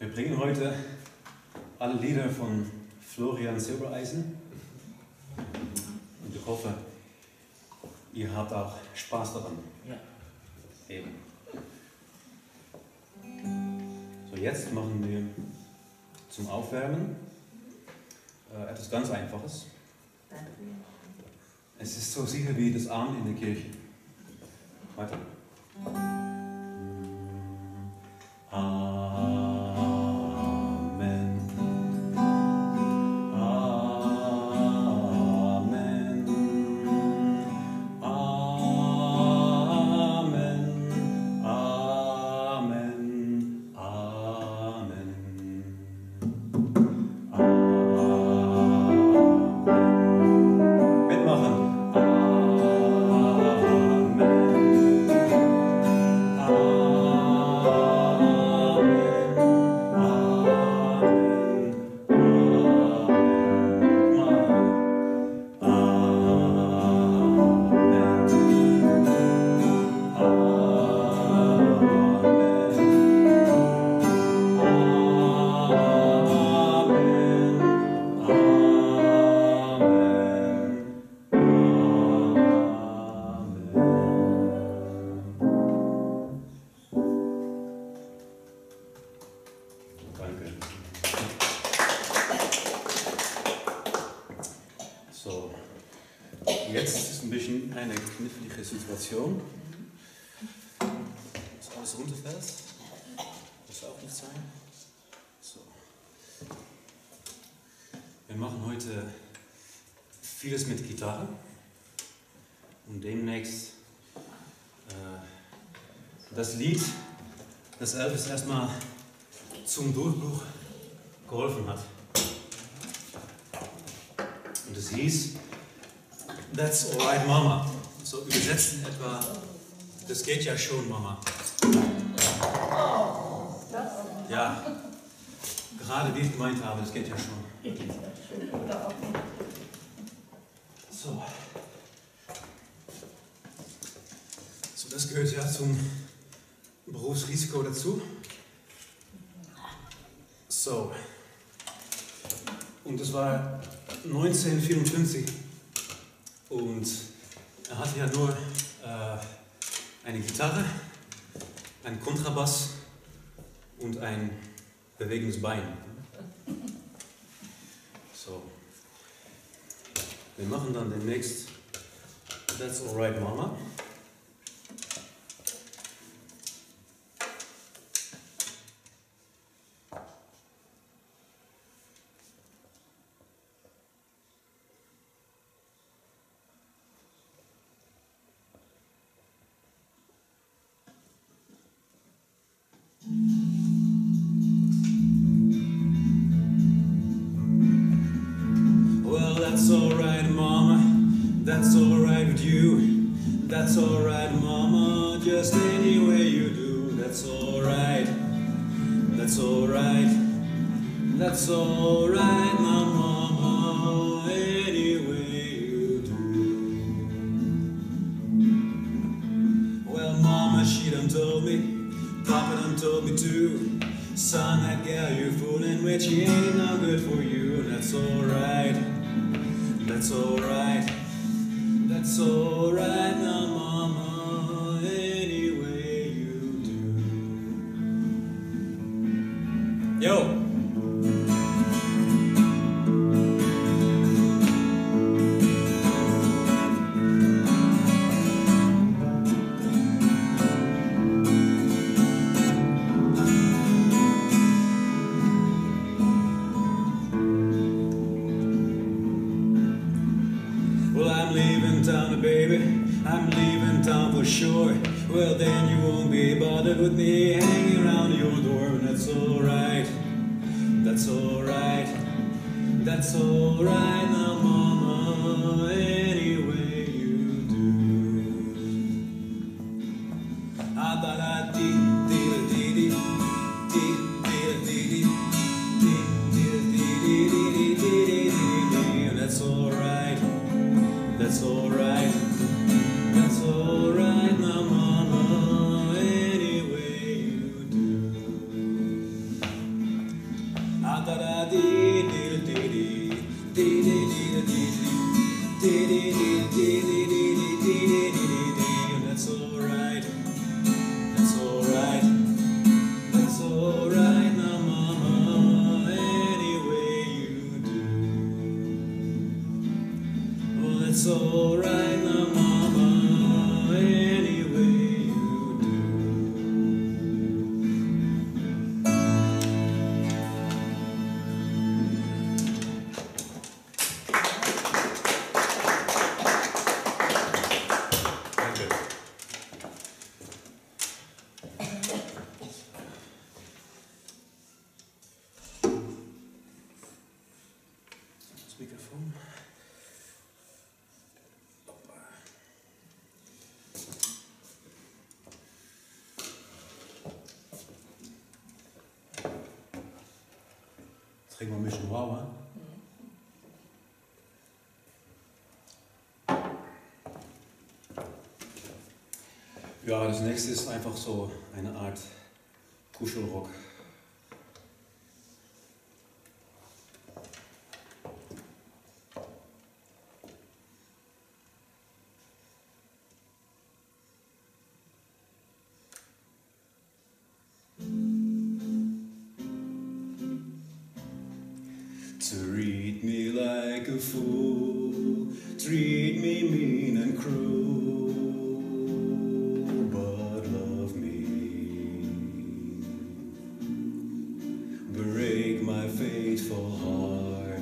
Wir bringen heute alle Lieder von Florian Silbereisen und ich hoffe, ihr habt auch Spaß daran. Ja. Eben. So, jetzt machen wir zum Aufwärmen etwas ganz Einfaches. Es ist so sicher wie das Abend in der Kirche. Weiter. Amen. Amen. Amen. Amen. Amen. Amen. Mitmachen. Situation. Dass alles runterfällt. Das soll auch nicht sein. So. Wir machen heute vieles mit Gitarre und demnächst das Lied, das Elvis erstmal zum Durchbruch geholfen hat. Und es hieß, That's Alright, Mama. So übersetzt in etwa, das geht ja schon, Mama. Ja, gerade wie ich gemeint habe, das geht ja schon. So. So, das gehört ja zum Berufsrisiko dazu. So. Und das war 1954. Und er hatte ja nur eine Gitarre, einen Kontrabass und ein bewegendes Bein. So. Wir machen dann demnächst That's Alright, Mama. That's alright, Mama, that's alright with you. That's alright, Mama, just any way you do. That's alright, that's alright, that's alright, my Mama, any way you do. Well, Mama, she done told me, Papa done told me too. Son, that girl you're fooling with, she ain't no good for you. That's alright. That's alright, that's alright now, Mama, any way you do. Yo! Sure, well then you won't be bothered with me hanging around your door. That's alright, that's alright, that's alright now, Mama, any way you do. Adala dee dee dee dee dee dee dee dee. That's alright, that's alright, that's alright. Trink mal ein bisschen Rauer. Ja, das nächste ist einfach so eine Art Kuschelrock. Treat me like a fool, treat me mean and cruel, but love me. Break my faithful heart,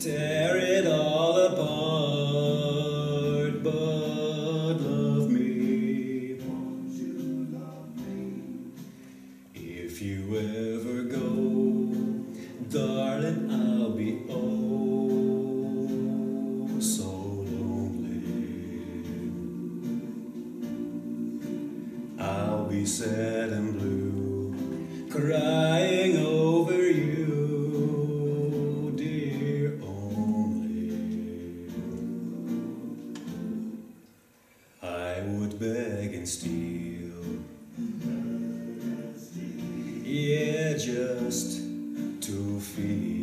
tear it all apart, but love me. Won't you love me? If you ever go, be sad and blue, crying over you, dear only. I would beg and steal, yeah, just to feel.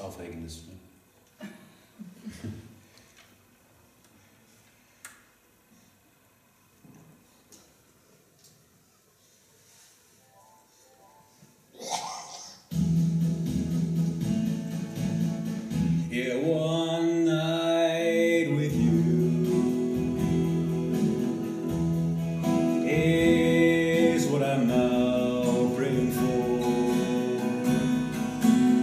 Aufregendes. Ne? Yeah, one night with you is what I'm now praying for.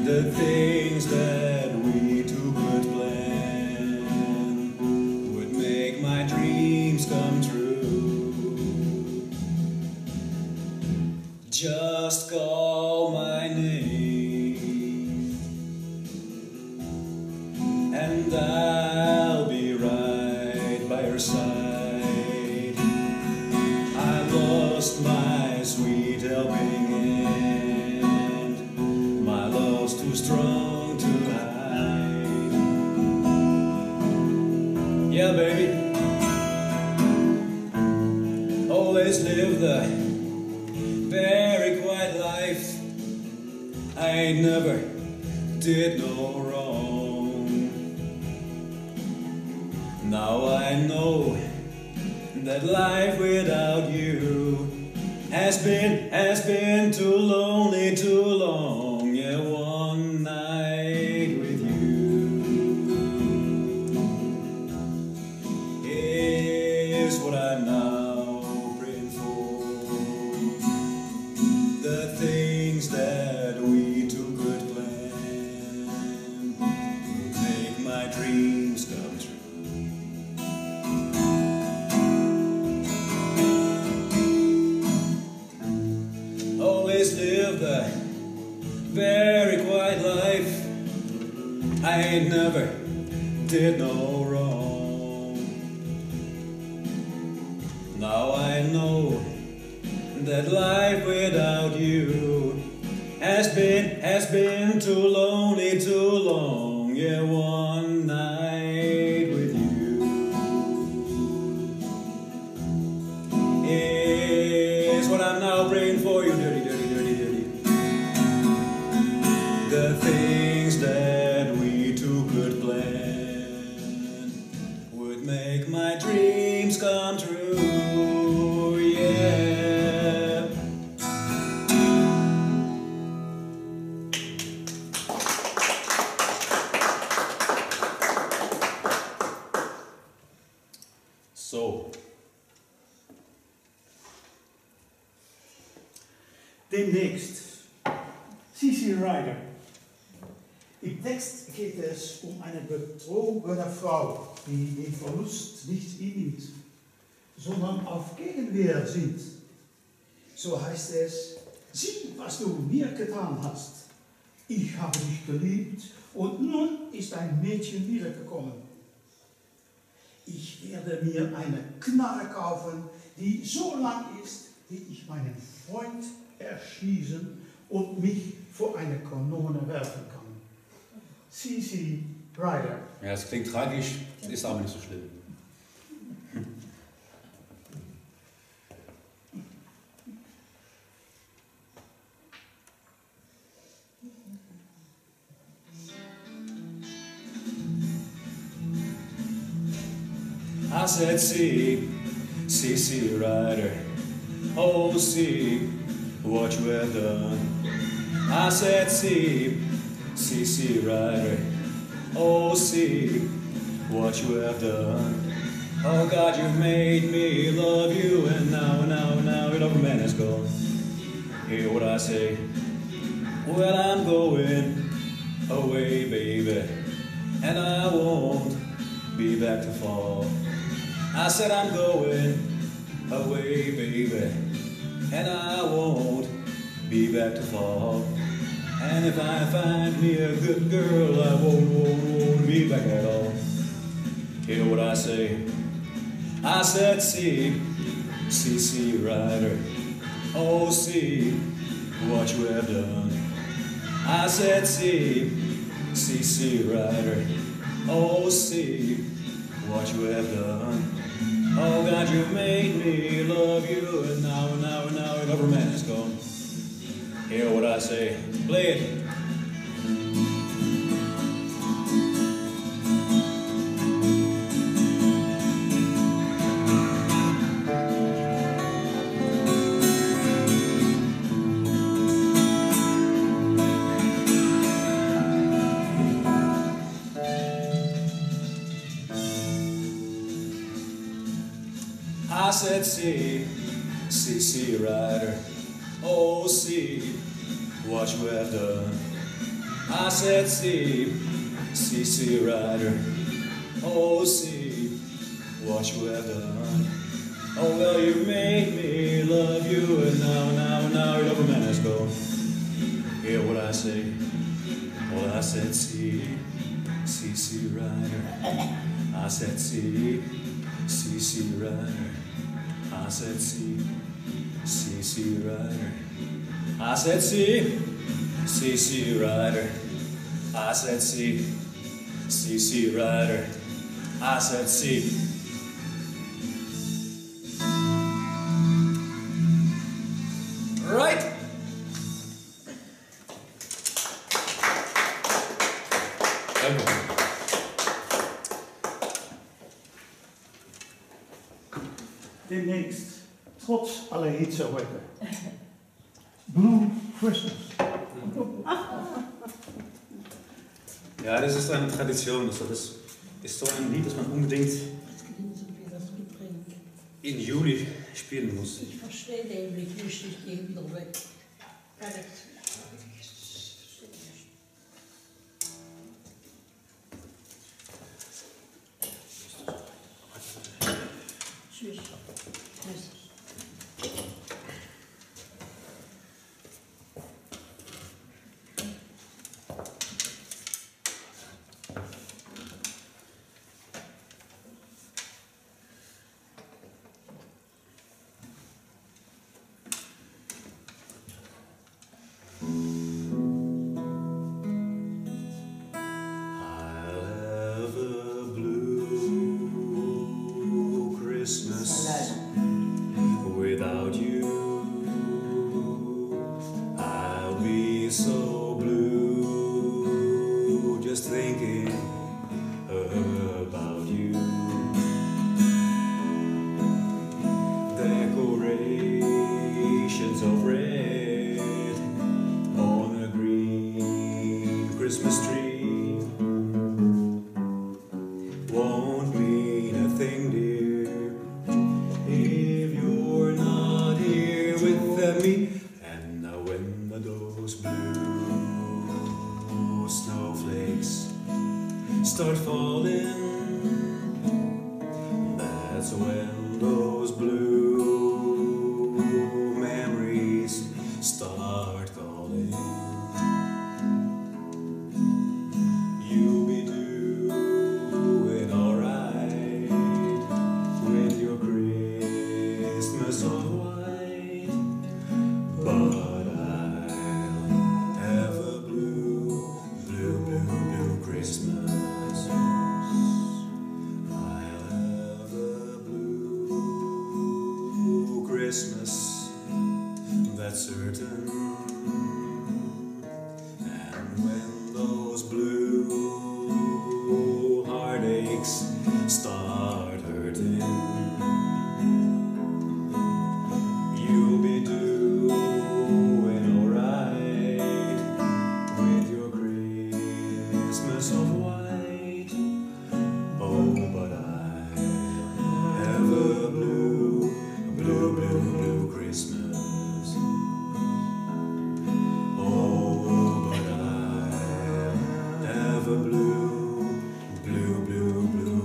The thing that we two could plan would make my dreams come true. Just call my name and I'll be right by your side. I lost my sweet helping hand, my love's too strong. Yeah, baby, always live the very quiet life. I never did no wrong. Now I know that life without you has been too lonely, too long. Yeah, one night with you is what I'm now praying for. The things that we two could plan would make my dreams come true. Always live the very quiet life. I never did no wrong. Now I know that life without you has been too lonely, too long. Yeah, one night with you is what I'm now praying for you. Dirty, dirty, dirty, dirty. The things that we two could plan would make my dreams come true. in Text. C.C. Rider. Im Text geht es um eine betrogene Frau, die den Verlust nicht übt, sondern auf Gegenwehr sinnt. So heißt es, sieh, was du mir getan hast. Ich habe dich geliebt und nun ist ein Mädchen wiedergekommen. Ich werde mir eine Knarre kaufen, die so lang ist, wie ich meinen Freund erschießen und mich vor eine Kanone werfen kann. C.C. Rider. Ja, es klingt tragisch, ist aber nicht so schlimm. I said, see, C.C. Rider, oh, see what you have done. I said, see, C.C. Rider, oh, see what you have done. Oh, God, you've made me love you, and now your loving man is gone. Hear what I say? Well, I'm going away, baby, and I won't be back to fall. I said I'm going away, baby, and I won't be back to fall. And if I find me a good girl, I won't be back at all. Hear what I say? I said, see, C.C. Rider, oh, see what you have done. I said, see, C.C. Rider, oh, see what you have done. Oh, God, you made me love you, and now your lover man is gone. Hear what I say. Play it. I said, see, C.C. Rider, oh, see what you have done. I said, see, C.C. Rider, oh, see what you have done. Oh, well, you made me love you, and now your lover man is gone. Hear what I say? Well, I said, see, C.C. Rider, I said, see, C.C. Rider, I said, see, C.C. Rider, I said, see, C.C. Rider, I said, see, C.C. Rider, I said, see. Right. Demnächst, trotz aller Hitze heute, Blue Christmas. Ja, das ist eine Tradition. Also das ist so ein Lied, das man unbedingt in Juli spielen muss. Ich verstehe den Blick nicht, ich gehe wieder weg. Tschüss. And when start falling, that's when those blue memories start calling. You'll be doing alright with your Christmas all white, but Christmas, that's certain. And when those blue heartaches start hurting, you'll be doing alright with your Christmas of white. Oh, but I have a blue Christmas. Oh, but I have a blue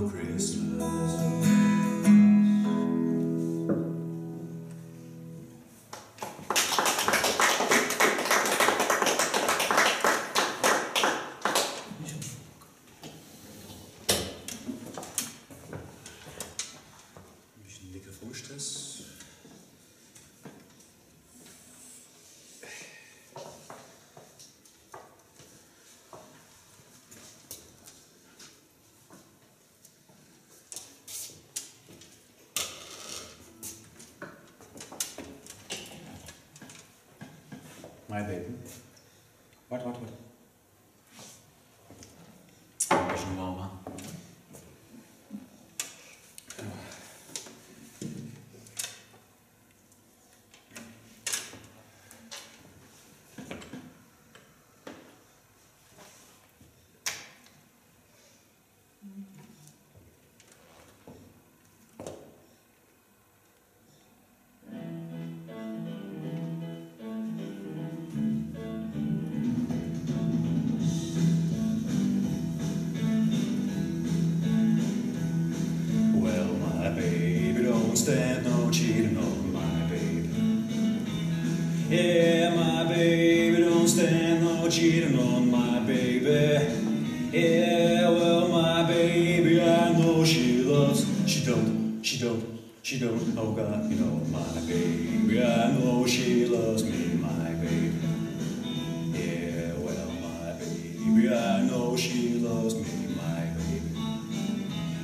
Christmas. My Babe. What? Ein bisschen warm, huh? Stand no cheating on my baby. Yeah, my baby, don't stand no cheating on my baby. Yeah, well, my baby, I know she loves. She don't. Oh God, you know my baby, I know she loves me, my baby. Yeah, well, my baby, I know she loves me, my baby.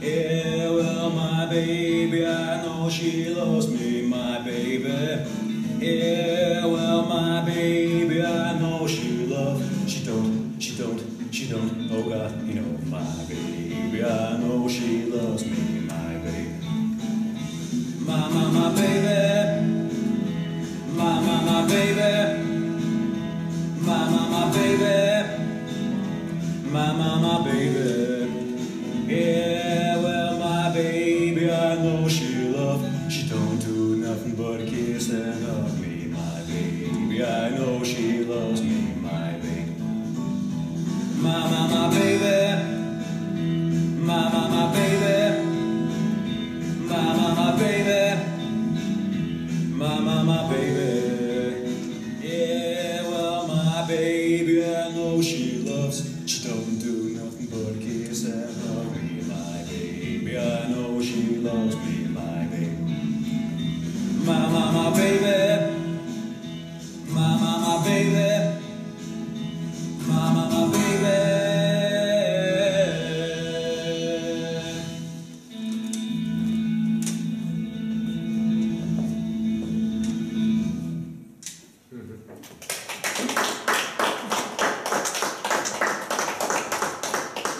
Yeah, well, my baby, I know she loves me, my baby. Yeah, well, my baby, I know she loves. She don't. Oh God, you know, my baby, I know she loves me, my baby. My baby. My baby. My baby. My baby. Yeah, well, my baby, I know she. She don't do nothing but kiss and hug me, my baby. I know she loves me, my baby. My baby. My baby. My baby. My baby. Yeah, well, my baby, I know she loves. She don't do nothing but kiss and hug me, my baby. I know she loves me. My baby, my baby, my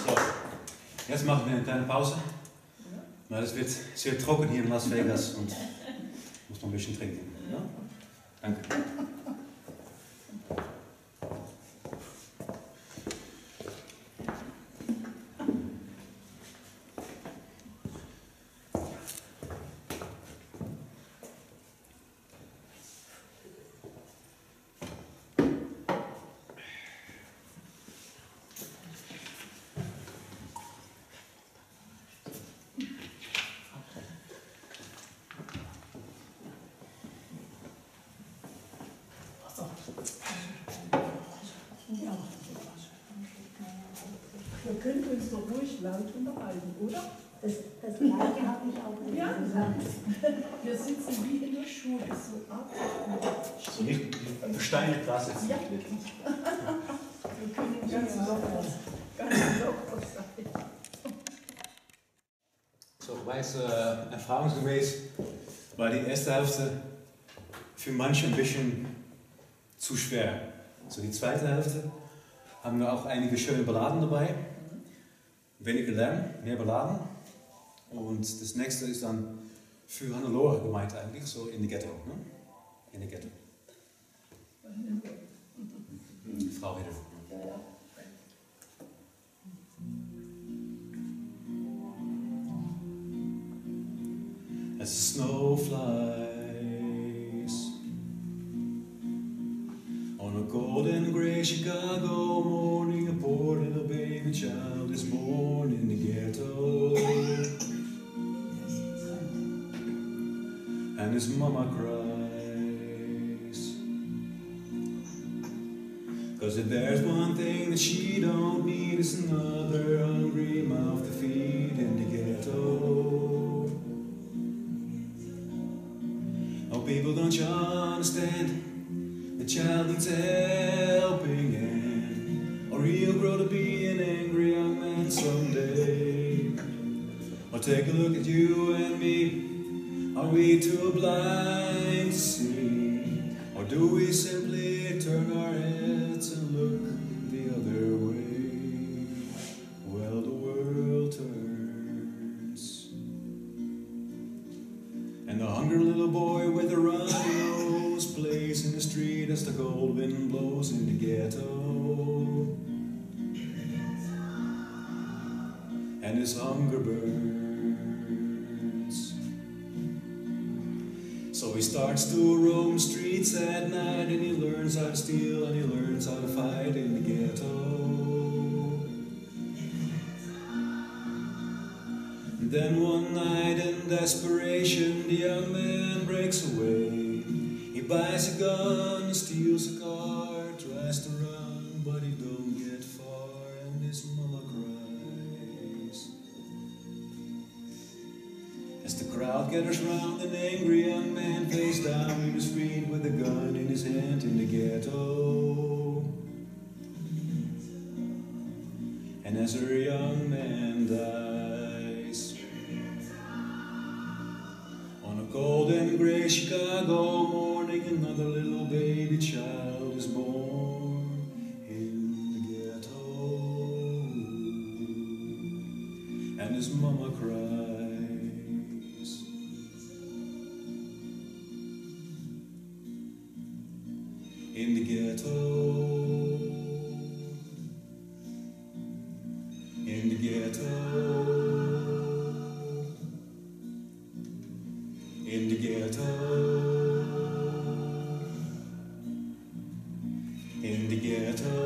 So, jetzt machen wir eine kleine Pause. Na, das wird sehr trocken hier in Las Vegas und muss noch ein bisschen trinken. Ja? Danke. Wir könnten uns doch ruhig laut unterhalten, oder? Das Gleiche habe ich auch nicht gesagt. Wir sitzen wie in der Schule, so abgeschlossen. So richtig, eine steile Klasse ist ja. Wir können ganz locker sein. So, ich weiß, erfahrungsgemäß war die erste Hälfte für manche ein bisschen zu schwer. So, die zweite Hälfte haben wir auch einige schöne Balladen dabei. Weniger Lärm, mehr Balladen. Und das nächste ist dann für Hannelore gemeint eigentlich, so In The Ghetto. Ne? In The Ghetto. Mhm. Frau Rieder. Ja. As the snow flies on a cold and grey Chicago morning, a poor little baby child is born in the ghetto. And his mama cries, 'cause if there's one thing that she don't need, it's another hungry mouth to feed in the ghetto. Oh, people, don't you understand? The child needs a helping hand, or he'll grow to be an angry young man someday. Or take a look at you and me. Are we too blind to see, or do we simply turn our heads and look the other way? Well, the world turns, and the hungry little boy with the run nose plays in the street as the cold wind blows in the ghetto, and his hunger burns. So he starts to roam the streets at night, and he learns how to steal, and he learns how to fight in the ghetto. And then one night in desperation, the young man breaks away. He buys a gun, he steals a car, tries to run, but he don't get far, and his mama cries. As the crowd gathers round, an angry young man face down in the street with a gun in his hand in the ghetto. And as her young man dies on a cold and grey Chicago morning, another little baby child is born in the ghetto, and his mama cries. In the ghetto, in the ghetto, in the ghetto, in the ghetto.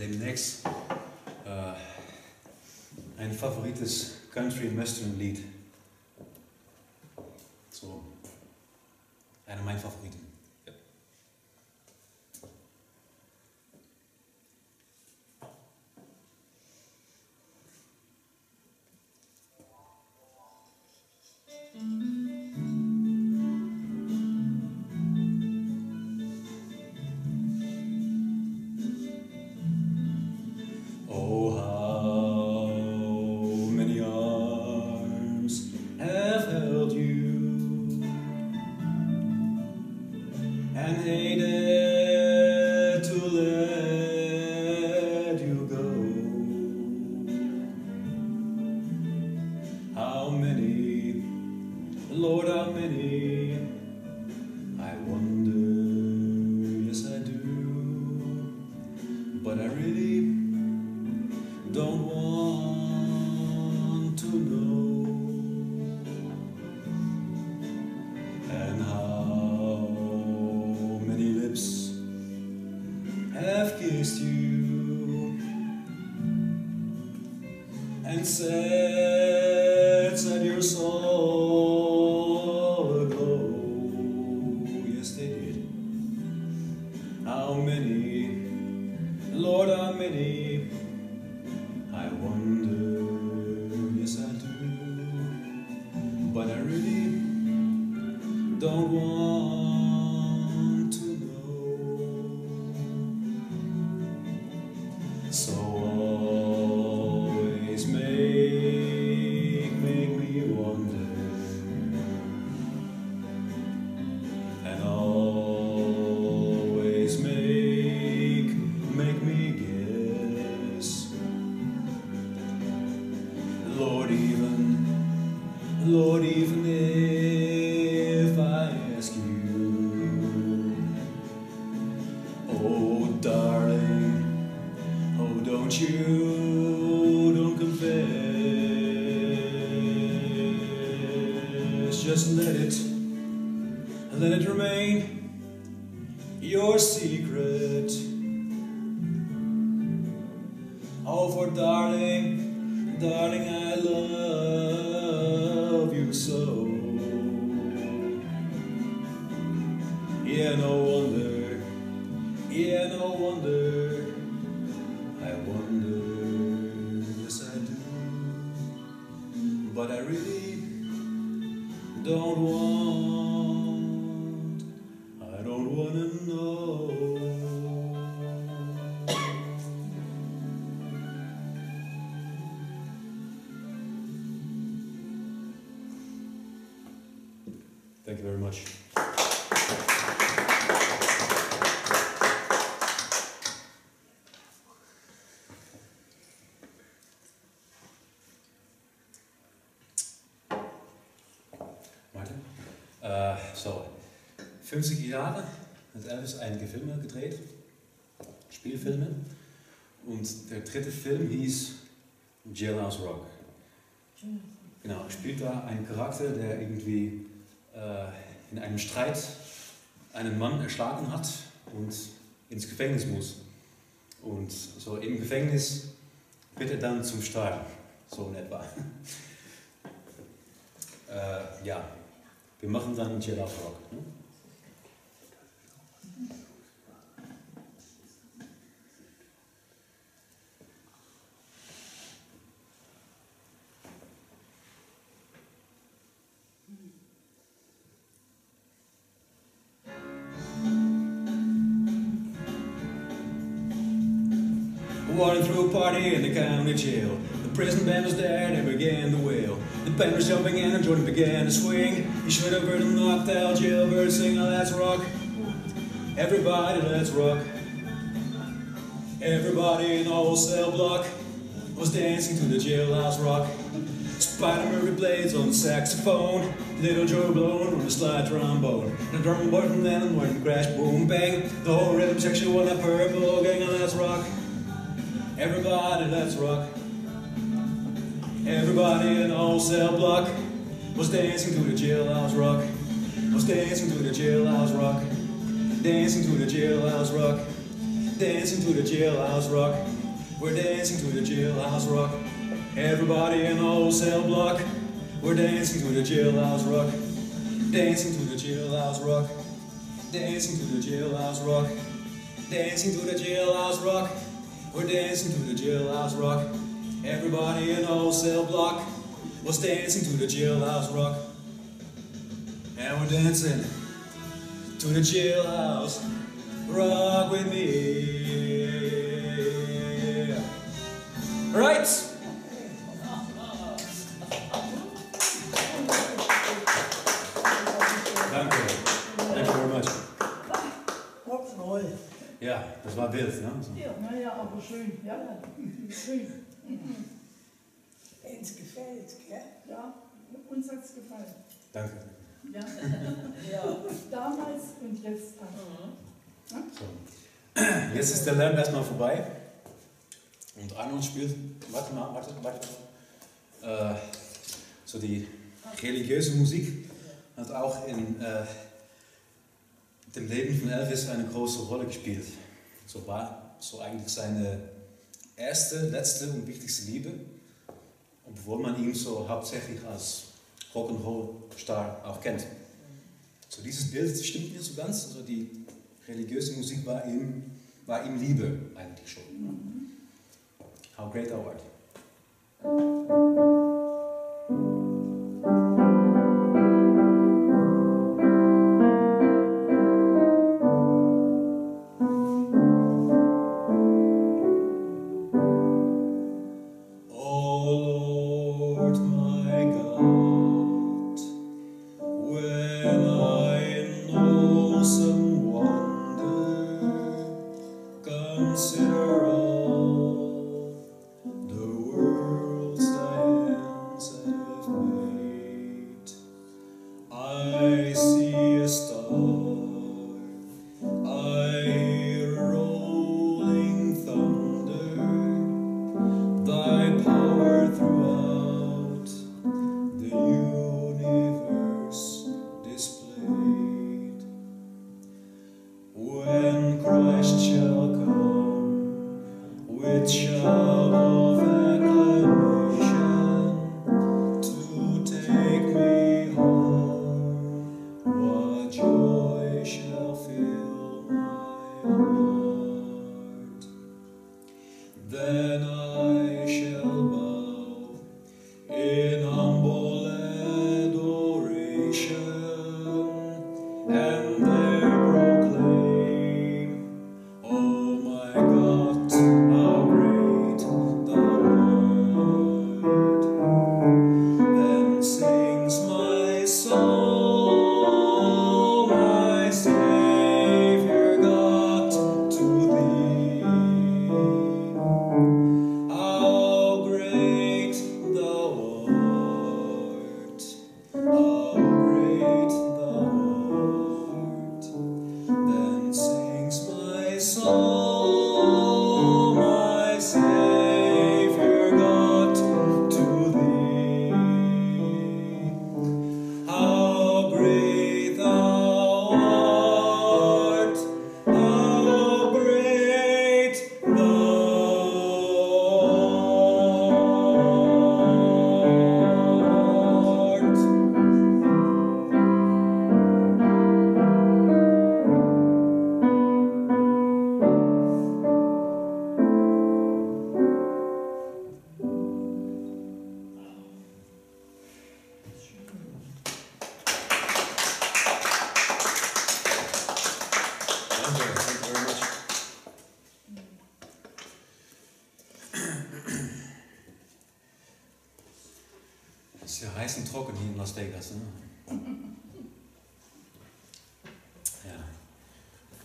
Demnächst ein favorites Country Western Lied. So, einer meiner Favoriten. Ja. Don't want to know sets and your soul aglow. Yes, they did. How many, Lord, how many? I wonder, yes I do, but I really don't want. Lord, even if I ask you, oh darling, oh don't confess, just let it remain your secret. Oh, for darling, I love you so. Yeah, no wonder, I wonder, yes I do, but I really don't want, I don't wanna know. Thank you very much. Martin, so, 50 Jahre hat Elvis einige Filme gedreht, Spielfilme, und der dritte Film hieß Jailhouse Rock. Genau, spielt da einen Charakter, der irgendwie in einem Streit einen Mann erschlagen hat und ins Gefängnis muss. Und so im Gefängnis wird er dann zum Stahl, so in etwa. Ja, wir machen dann Jailhouse Rock. Ne? Walking through a party in the county jail. The prison band was there and they began to wail. The band was jumping and Jordan began to swing. You should have heard him knock that jailbird sing, oh, let's rock. Everybody, let's rock. Everybody in the whole cell block was dancing to the jailhouse rock. Spider Murphy plays on the saxophone. Little Joe blown on the slide trombone. The drum boy from Hannelore and crash, boom, bang. The whole rhythm section won a purple gang, oh, let's rock. Everybody, let's rock. Everybody in the whole cell block was dancing to the jailhouse rock. Was dancing to the jailhouse rock. Dancing to the jailhouse rock. Dancing to the jailhouse rock. We're dancing to the jailhouse rock. Everybody in the whole cell block. We're dancing to the jailhouse rock. Dancing to the jailhouse rock. Dancing to the jailhouse rock. Dancing to the jailhouse rock. We're dancing to the jailhouse rock. Everybody in the whole cell block was dancing to the jailhouse rock. And we're dancing to the jailhouse rock with me. Right? Ja, das war wild, ne? So. Ja, naja, aber schön, ja, schön. Uns gefällt, gell? Ja, uns hat's gefallen. Danke. Ja, ja. Damals und jetzt. Ja? So. Jetzt ist der Lärm erstmal vorbei. Und Arnold spielt, warte mal. So die religiöse Musik hat auch in dem Leben von Elvis eine große Rolle gespielt. So war so eigentlich seine erste, letzte und wichtigste Liebe. obwohl man ihn so hauptsächlich als Rock'n'Roll-Star auch kennt. So dieses Bild stimmt nicht so ganz, also die religiöse Musik war ihm Liebe eigentlich schon. How Great Thou Art.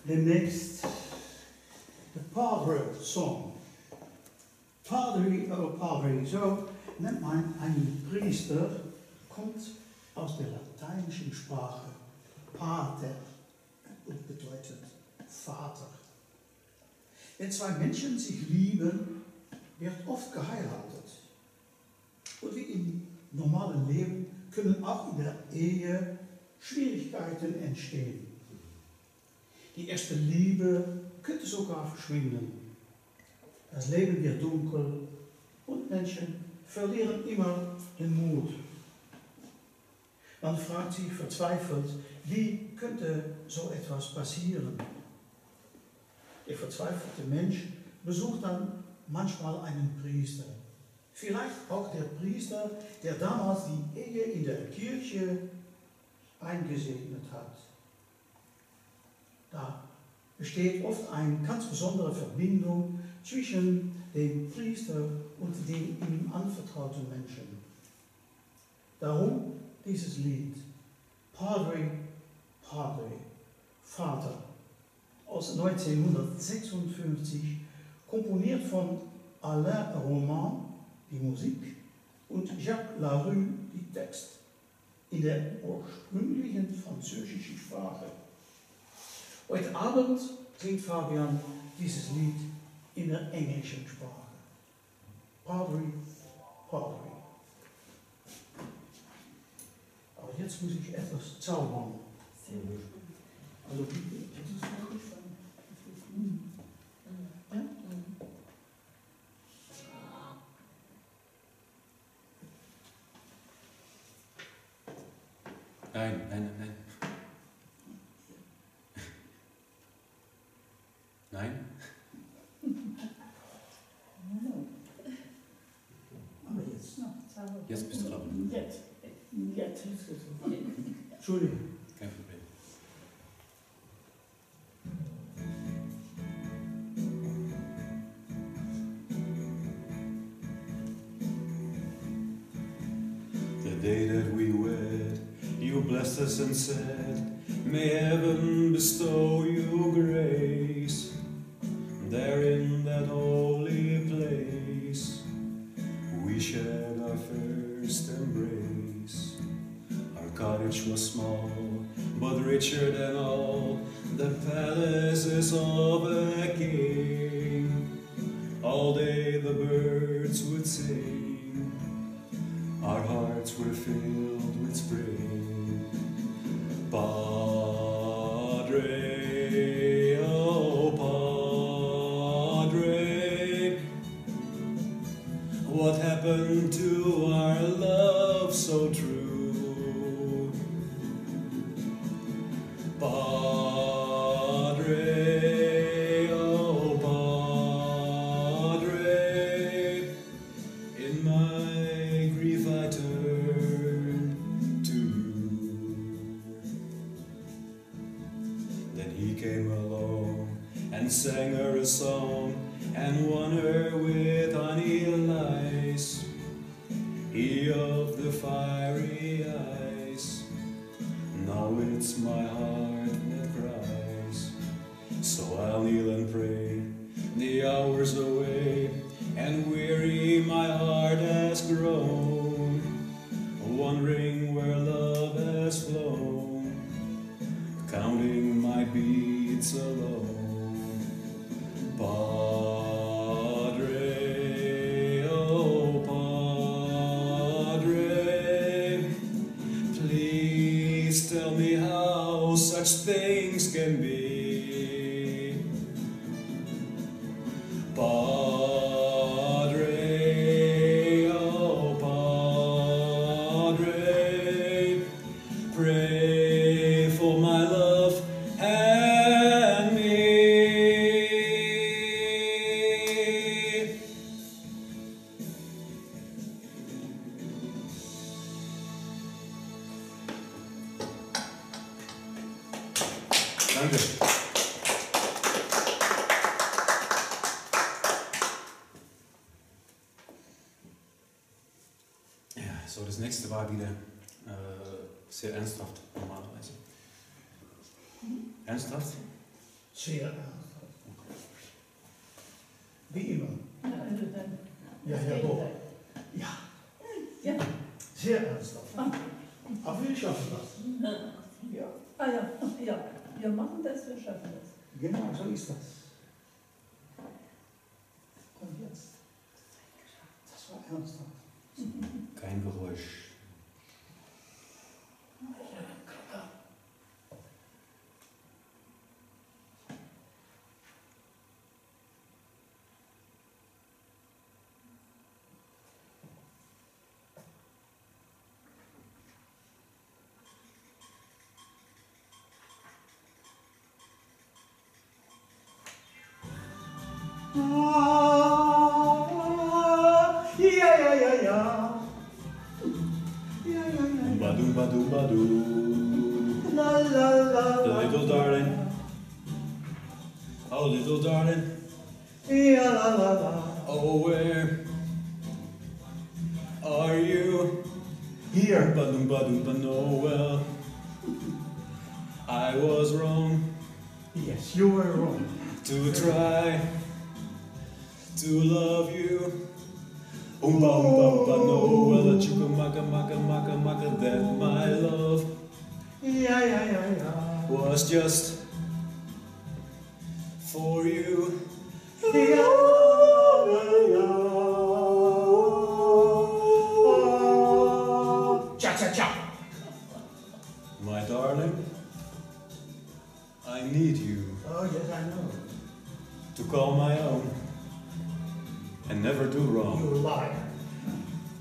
The next, the Padre song. Padre, oh Padre, zo. Nennt man einen Priester, kommt aus der lateinischen Sprache. Pater und bedeutet Vater. Wenn zwei Menschen sich lieben, wird oft geheiratet. Und wie im normalen Leben können auch in der Ehe Schwierigkeiten entstehen. Die erste Liebe könnte sogar verschwinden. Das Leben wird dunkel und Menschen verlieren immer den Mut. Man fragt sich verzweifelt, wie könnte so etwas passieren? Der verzweifelte Mensch besucht dann manchmal einen Priester. Vielleicht auch der Priester, der damals die Ehe in der Kirche eingesegnet hat. Da besteht oft eine ganz besondere Verbindung zwischen dem Priester und den ihm anvertrauten Menschen. Darum dieses Lied, Padre, Padre, Vater, aus 1956, komponiert von Alain Romand, die Musik, und Jacques Larue, die Text, in der ursprünglichen französischen Sprache. Heute Abend singt Fabian dieses Lied in der englischen Sprache. Padre, Padre. Aber jetzt muss ich etwas zaubern. Also, Nein. Nein? Aber jetzt noch. Jetzt bist du dran. Jetzt hilfst du so. Entschuldigung. Kein Problem. The day that we wed, you blessed us and said, may heaven bestow you grace. There in that holy place, we shared our first embrace. Our cottage was small, but richer than all the palaces of a king. All day the birds would sing, our hearts were filled with spring. Padre, what happened to our love so true? Padre, oh Padre, in my grief I turn to you. Then he came along and sang her a song and won her with honey and light. He of the fiery eyes, now it's my heart that cries. So I'll kneel and pray the hours away, and weary my heart has grown, wondering where love has flown, counting my beats alone. Such things can be. Padre, oh Padre, pray for my love and me. Danke. Ja, so, das nächste war wieder sehr ernsthaft normalerweise. Ernsthaft? Sehr ernsthaft. Okay. Wie immer. Ja, doch. Ja. Sehr ernsthaft. Aber wir schaffen das. Ja. Ja. Wir machen das, wir schaffen das. Genau, so ist das. Und jetzt? Das war ernsthaft. Kein Geräusch.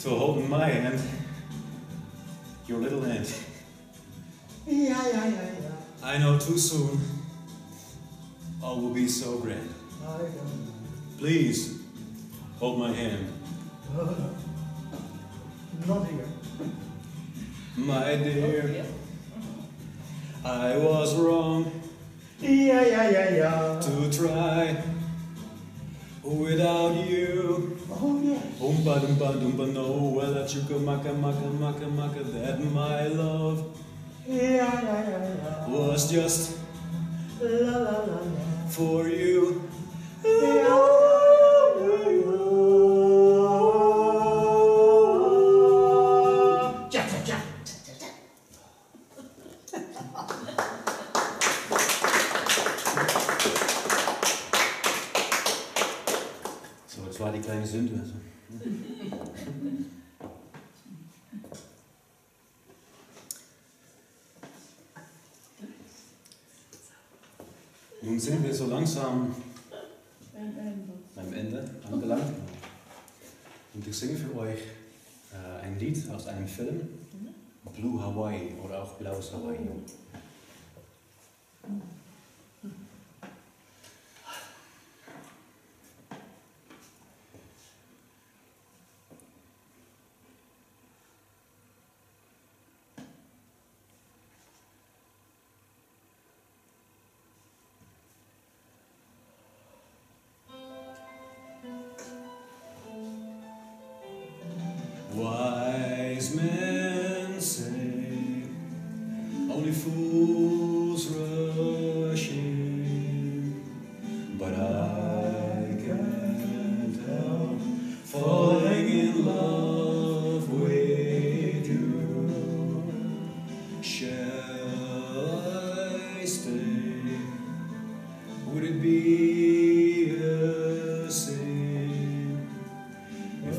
To hold in my hand, your little hand, I know too soon, all will be so grand. Please, hold my hand. Not here. My dear, I was wrong to try without you. Oh yes. Oompa doompa doompa no, well that you could maka maka maka maka that my love was just la la la for you. Nun sind wir so langsam beim Ende angelangt. Und ich singe für euch ein Lied aus einem Film, Blue Hawaii oder auch Blaues Hawaii. Wise men say, only fools rush in, but I can't help falling in love with you. Shall I stay? Would it be a sin if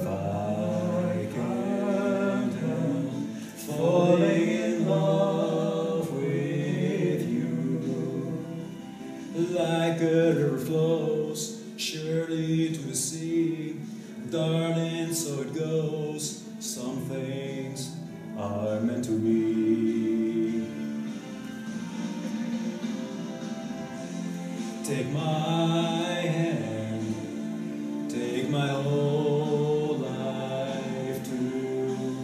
darling, so it goes, some things are meant to be. Take my hand, take my whole life too,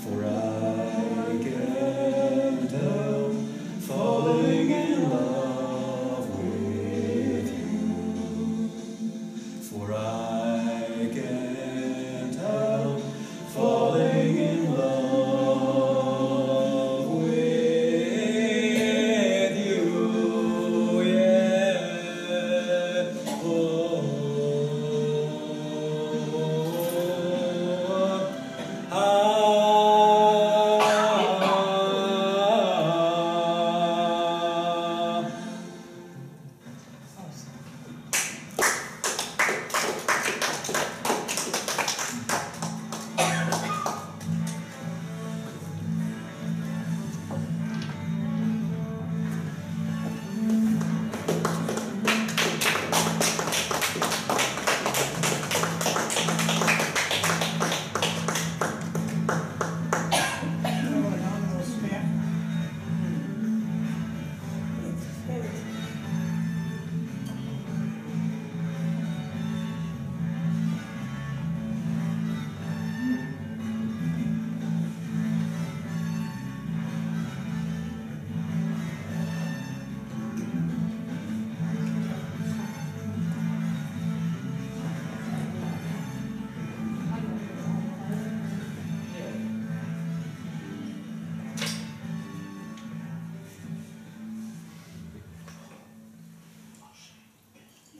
for I can't help falling in love with you, for I can't help falling in love with you,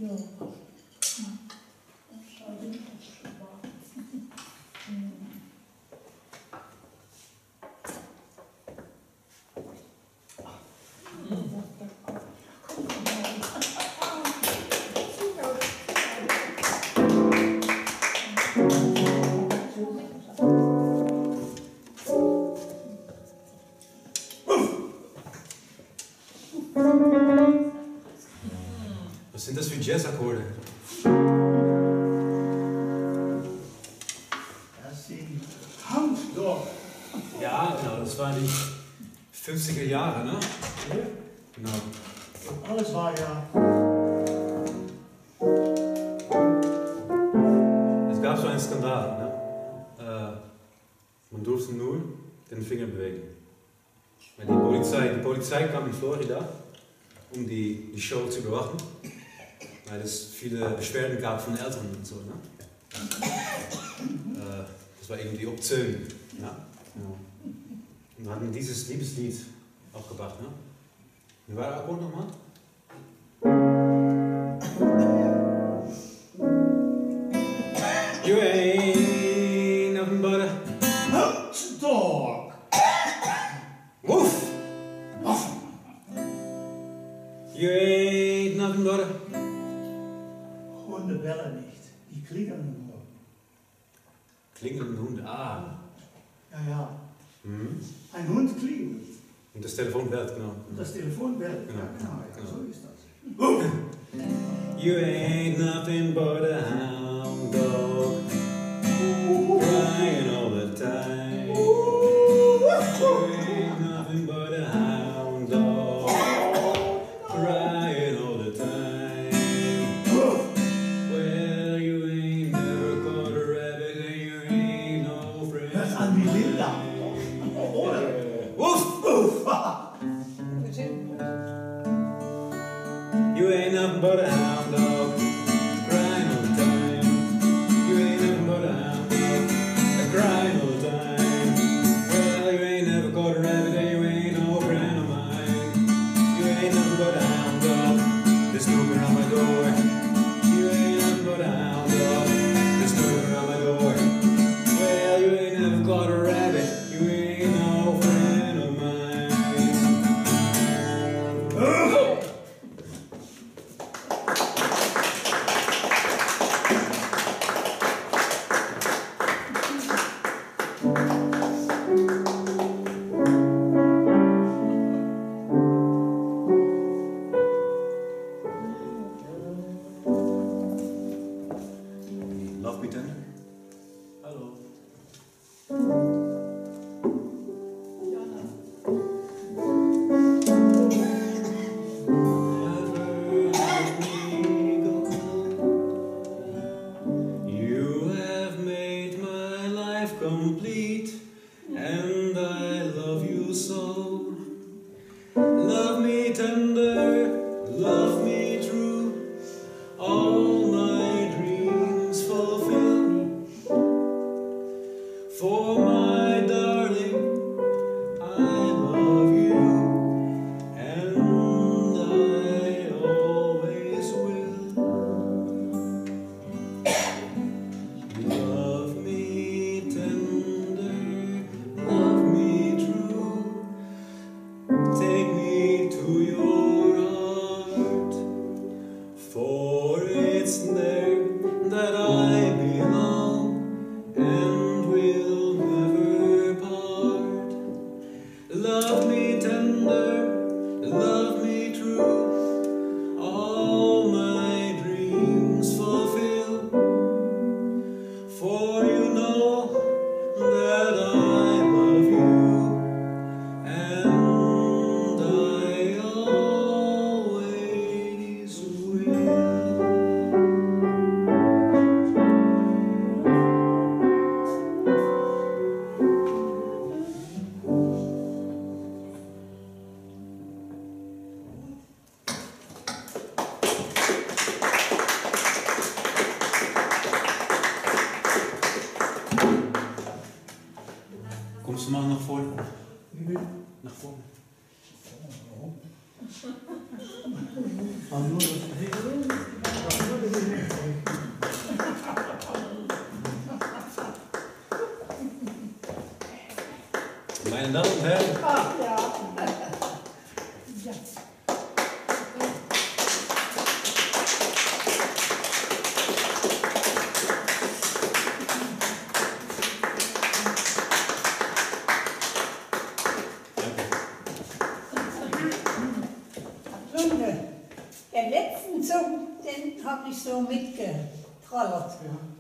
yeah. Oh. Was sind das für Jazzakkorde? Das sind Hound Dog. Ja, genau, das war die 50er Jahre, ne? Ja. Genau. Alles war ja... Es gab so einen Skandal, ne? Man durfte nur den Finger bewegen. Weil die Polizei kam in Florida, um die Show zu überwachen, weil es viele Beschwerden gab von Eltern und so, ne? Das war irgendwie obszön, ja? Genau. Und wir hatten dieses Liebeslied auch gemacht, ne? Wie war der Akkord nochmal? You ain't nothing but a hound dog. Woof! Woof! You ain't nothing but a... Hunde bellen nicht, die klingelnden Hunde. Klingelnden Hunde, ah. Ja, ja. Mhm. Ein Hund klingelt. Und das Telefon bellt, genau. Und das Telefon bellt, genau. Ja, genau, ja, genau. So ist das. You ain't nothing but a hound dog, crying all the time. You ain't nothing but a hound dog, crying all the time. Well, you ain't never caught a rabbit and you ain't no friend. Hört an die Linda. Woof, woof! You ain't nothing but a hound dog, crying all the time. You ain't nothing but a hound dog, crying all the time. Well, you ain't never caught a rabbit and you ain't no friend of mine. You ain't nothing but a hound dog, there's no girl on my door. You ain't nothing but a hound dog, there's no girl on my door. Well, you ain't never caught a rabbit, you ain't no friend.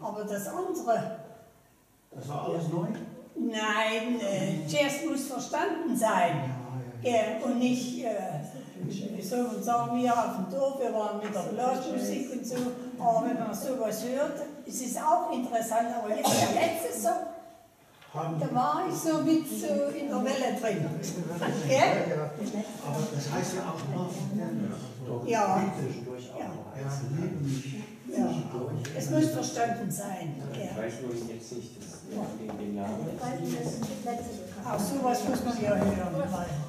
Aber das andere... Das war alles neu? Nein, zuerst muss verstanden sein. Ja, ja. und nicht so und sagen, wir auf dem Dorf, wir waren mit der Blasmusik und so, aber wenn man sowas hört, es ist auch interessant, aber jetzt der letzte Song, da war ich so mit so in der Welle drin. Ja, ja. Aber das heißt ja auch noch, ja, ja, es muss verstanden sein. Ich weiß nur jetzt nicht, den Namen. Auch sowas muss man ja hören.